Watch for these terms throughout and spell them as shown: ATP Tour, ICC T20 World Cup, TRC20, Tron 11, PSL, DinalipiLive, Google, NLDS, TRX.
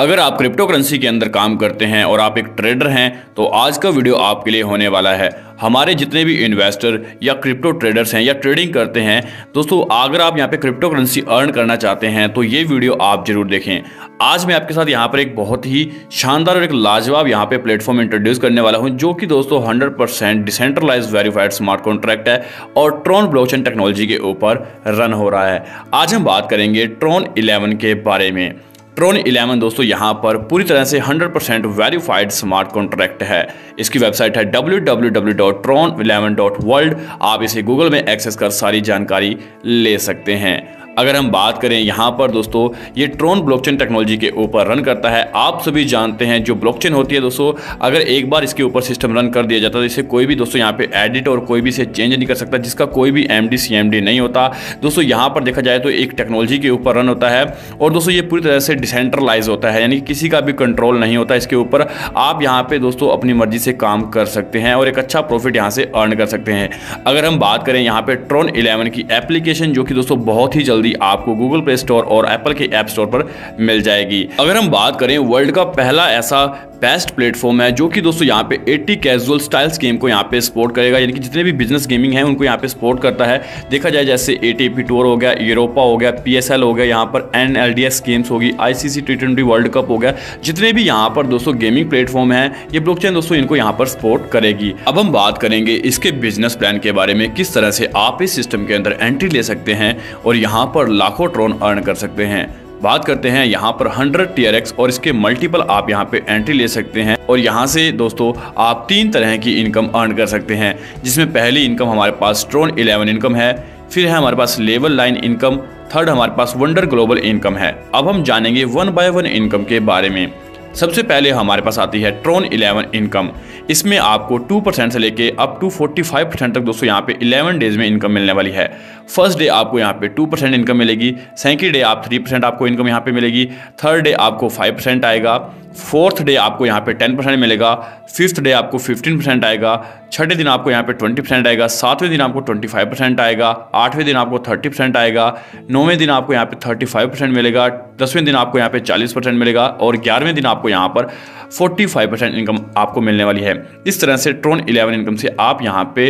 अगर आप crypto currency के अंदर काम करते हैं और आप एक ट्रेडर हैं तो आज का वीडियो आपके लिए होने वाला है। हमारे जितने भी इन्वेस्टर या क्रिप्टो ट्रेडर्स हैं या ट्रेडिंग करते हैं दोस्तों, अगर आप यहाँ पे क्रिप्टो करेंसी अर्न करना चाहते हैं तो ये वीडियो आप जरूर देखें। आज मैं आपके साथ यहाँ पर एक बहुत ही शानदार और एक लाजवाब यहाँ पे प्लेटफॉर्म इंट्रोड्यूस करने वाला हूँ, जो कि दोस्तों 100% डिसेंट्रलाइज वेरीफाइड स्मार्ट कॉन्ट्रैक्ट है और ट्रॉन ब्लॉकचेन टेक्नोलॉजी के ऊपर रन हो रहा है। आज हम बात करेंगे ट्रॉन 11 के बारे में। ट्रॉन 11 दोस्तों यहाँ पर पूरी तरह से 100% वेरीफाइड स्मार्ट कॉन्ट्रैक्ट है। इसकी वेबसाइट है www.tron11.world। आप इसे गूगल में एक्सेस कर सारी जानकारी ले सकते हैं। अगर हम बात करें यहाँ पर दोस्तों, ये ट्रॉन ब्लॉकचेन टेक्नोलॉजी के ऊपर रन करता है। आप सभी जानते हैं जो ब्लॉकचेन होती है दोस्तों, अगर एक बार इसके ऊपर सिस्टम रन कर दिया जाता है तो इसे कोई भी दोस्तों यहाँ पे एडिट और कोई भी इसे चेंज नहीं कर सकता, जिसका कोई भी MD CMD नहीं होता। दोस्तों यहाँ पर देखा जाए तो एक टेक्नोलॉजी के ऊपर रन होता है और दोस्तों ये पूरी तरह से डिसेंट्रलाइज होता है, यानी किसी का भी कंट्रोल नहीं होता इसके ऊपर। आप यहाँ पर दोस्तों अपनी मर्जी से काम कर सकते हैं और एक अच्छा प्रॉफिट यहाँ से अर्न कर सकते हैं। अगर हम बात करें यहाँ पर ट्रॉन 11 की एप्लीकेशन, जो कि दोस्तों बहुत ही आपको गूगल प्ले स्टोर और एप्पल के ऐप स्टोर पर मिल जाएगी। अगर हम बात करें, वर्ल्ड का पहला ऐसा बेस्ट प्लेटफॉर्म है जो कि दोस्तों यहाँ पे 80 कैजुअल स्टाइल्स गेम को यहाँ पे सपोर्ट करेगा, यानी कि जितने भी बिजनेस गेमिंग हैं उनको यहाँ पे सपोर्ट करता है। देखा जाए जैसे ATP टूर हो गया, यूरोपा हो गया, PSL हो गया, यहाँ पर NLDS गेम्स होगी, ICC T20 वर्ल्ड कप हो गया। जितने भी यहाँ पर दोस्तों गेमिंग प्लेटफॉर्म है, ये ब्लॉकचेन दोस्तों इनको यहाँ पर सपोर्ट करेगी। अब हम बात करेंगे इसके बिजनेस प्लान के बारे में, किस तरह से आप इस सिस्टम के अंदर एंट्री ले सकते हैं और यहाँ पर लाखों ट्रॉन अर्न कर सकते हैं। बात करते हैं यहाँ पर 100 TRX और इसके मल्टीपल आप यहाँ पे एंट्री ले सकते हैं और यहाँ से दोस्तों आप 3 तरह की इनकम अर्न कर सकते हैं, जिसमें पहली इनकम हमारे पास ट्रॉन 11 इनकम है, फिर है हमारे पास लेवल लाइन इनकम, थर्ड हमारे पास वंडर ग्लोबल इनकम है। अब हम जानेंगे 1 बाय 1 इनकम के बारे में। सबसे पहले हमारे पास आती है ट्रॉन 11 इनकम। इसमें आपको 2% से लेके अप टू 45% तक दोस्तों यहाँ पे 11 डेज में इनकम मिलने वाली है। फर्स्ट डे आपको यहाँ पे 2% इनकम मिलेगी, सेकेंड डे आप 3% आपको इनकम यहाँ पे मिलेगी, थर्ड डे आपको 5% आएगा, फोर्थ डे आपको यहाँ पे 10% मिलेगा, फिफ्थ डे आपको 15% आएगा, छठे दिन आपको यहाँ पे 20% आएगा, सातवें दिन आपको 25% आएगा, आठवें दिन आपको 30% आएगा, नौवें दिन आपको यहाँ पे 35% मिलेगा, 10वें दिन आपको यहाँ पे 40% मिलेगा और 11वें दिन आपको यहाँ पर 45% इनकम आपको मिलने वाली है। इस तरह से ट्रॉन 11 इनकम से आप यहाँ पे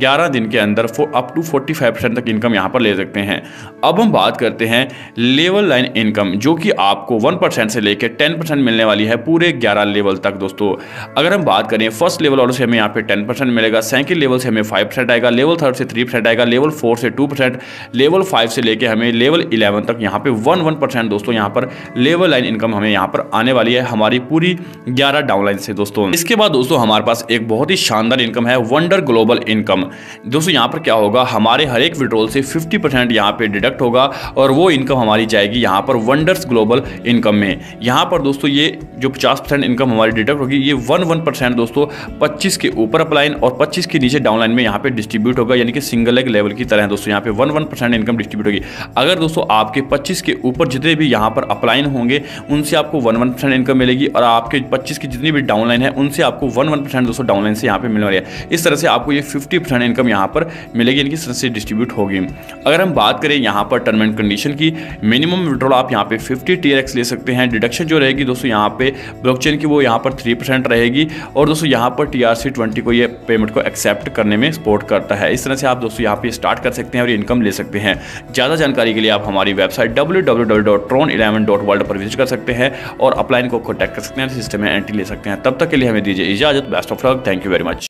11 दिन के अंदर अप टू 45% तक इनकम यहाँ पर ले सकते हैं। अब हम बात करते हैं लेवल लाइन इनकम, जो कि आपको 1% से लेकर 10% मिलने वाली है पूरे 11 लेवल तक दोस्तों। अगर हम बात करें, फर्स्ट लेवल वालों से हमें यहाँ पे 10% मिलेगा, सेकंड लेवल से हमें 5% आएगा, लेवल थर्ड से 3% आएगा, लेवल 4 से 2%, लेवल 5 से लेकर हमें लेवल 11 तक यहाँ पे 1% दोस्तों यहाँ पर लेवल लाइन इनकम हमें यहाँ पर आने वाली है हमारी पूरी 11 डाउनलाइन से दोस्तों। इसके बाद दोस्तों हमारे पास एक बहुत ही शानदार इनकम है वंडर ग्लोबल इनकम। दोस्तों यहाँ पर क्या होगा, हमारे हर एक विड्रॉल से 50% यहाँ पे डिडक्ट होगा और वो इनकम हमारी जाएगी यहाँ पर वंडर्स ग्लोबल इनकम में। यहाँ पर दोस्तों ये जो 50% इनकम हमारी डिडक्ट होगी, ये 1% दोस्तों 25 के ऊपर अपलाइन और 25 के नीचे डाउनलाइन में यहाँ पे डिस्ट्रीब्यूट होगा, यानी कि सिंगल लेग लेवल की तरह दोस्तों यहाँ पे 1% इनकम डिस्ट्रीब्यूट होगी। अगर दोस्तों आपके 25 के ऊपर जितने भी यहाँ पर अपलाइन होंगे उनसे आपको 1% इनकम मिलेगी और आपके 25 की जितनी भी डाउनलाइन है उनसे आपको 1% दोस्तों डाउनलाइन से यहाँ पे मिलने वाली है। इस तरह से आपको ये 50% इनकम यहाँ पर मिलेगी, इनकी सबसे डिस्ट्रीब्यूट होगी। अगर हम बात करें यहाँ पर टर्म एंड कंडीशन की, मिनिमम विड्रॉल आप यहाँ पे 50 TRX ले सकते हैं। डिडक्शन जो रहेगी दोस्तों यहाँ पे ब्लॉकचेन की, वो यहाँ पर 3% रहेगी और दोस्तों यहाँ पर TRC20 को ये पेमेंट को एक्सेप्ट करने में सपोर्ट करता है। इस तरह से आप दोस्तों यहाँ पे स्टार्ट कर सकते हैं और इनकम ले सकते हैं। ज़्यादा जानकारी के लिए आप हमारी वेबसाइट www.tron11.world पर विजिट कर सकते हैं और अपलाइन को कॉन्टैक्ट कर सकते हैं, सिस्टम में एंट्री ले सकते हैं। तब तक के लिए हमें दीजिए इजाजत। Best of luck. Thank you very much.